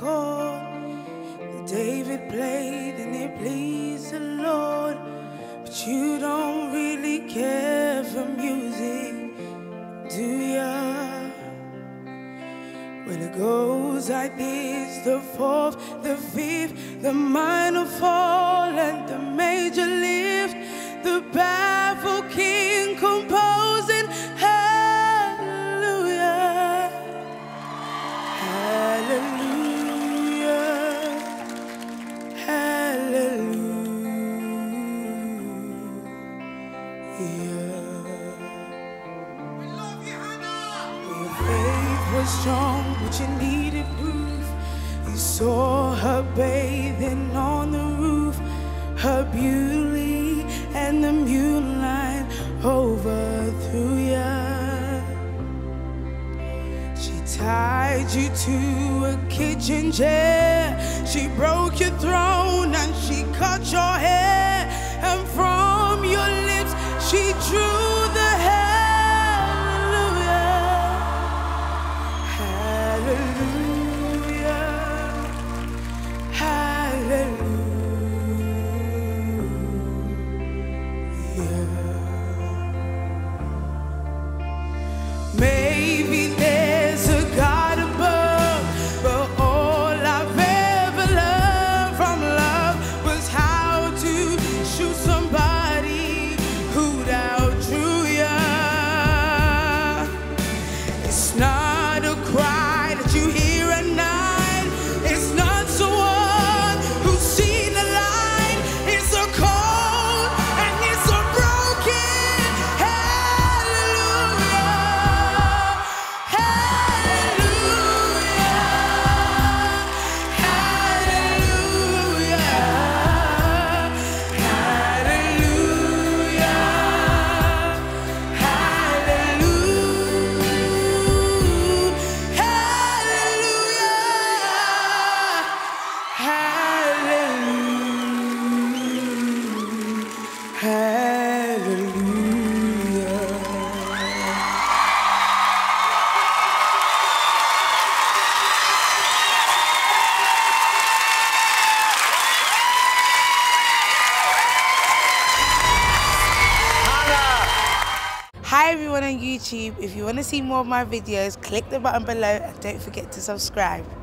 chord that David played and it pleased the Lord. But you don't really care for music, do ya? Well, it goes like this: the fourth, the fifth, the minor fall and the major lift. The baffled king composing hallelujah, hallelujah, hallelujah. We love you, Hannah. Your faith was strong, but you needed proof. You saw her bathing on the roof, her beauty, and the moonlight overthrew you. She tied you to a kitchen chair, she broke your throne and she cut your hair, and from your lips she drew the hallelujah, hallelujah, hallelujah. Maybe there's a God above, but all I've ever learned from love was how to shoot somebody who'd outdrew ya. It's not a cry that you hear at night, it's not someone who's seen the light, it's a cold and it's a broken Hi everyone on YouTube, if you want to see more of my videos, click the button below and don't forget to subscribe.